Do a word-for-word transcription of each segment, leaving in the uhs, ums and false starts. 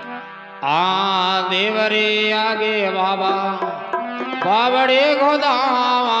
आ देवरे आगे बाबा बाबड़े गोदामा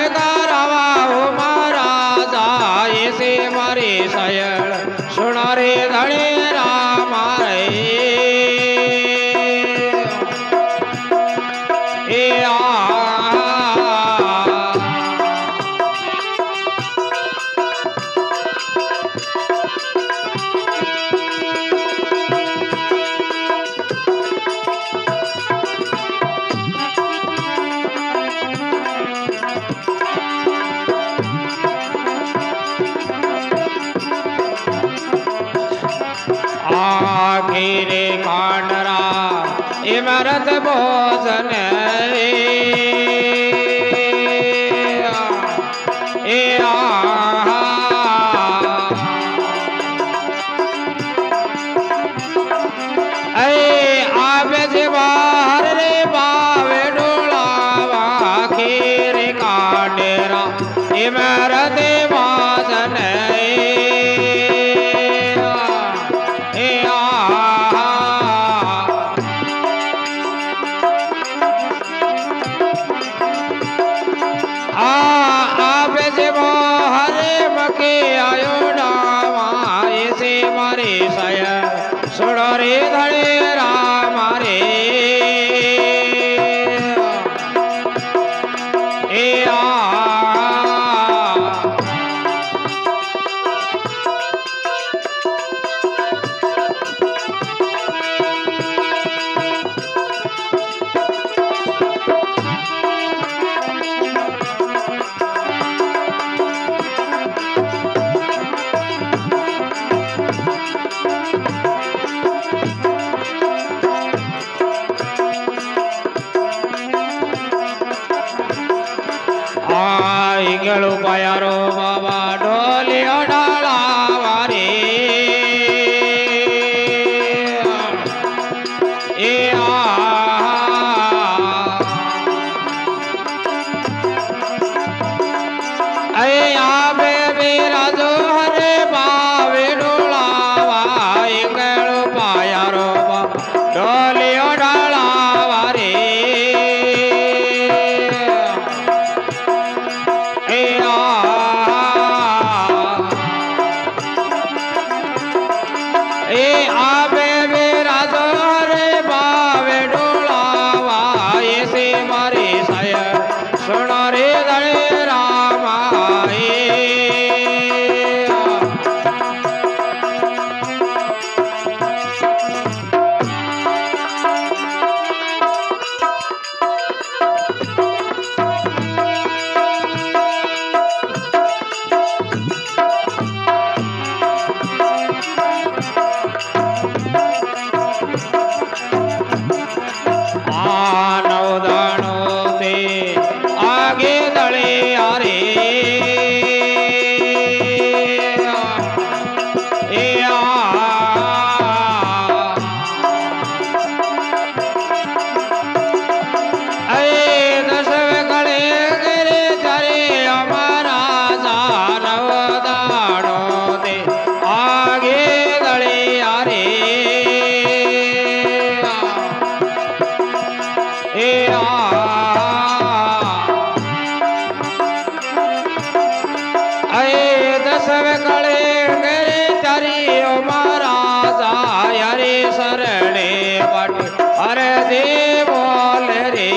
से बोल रे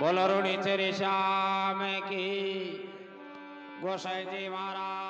बोलो ऋणी तेरे श्याम की गोसाई जी महाराज।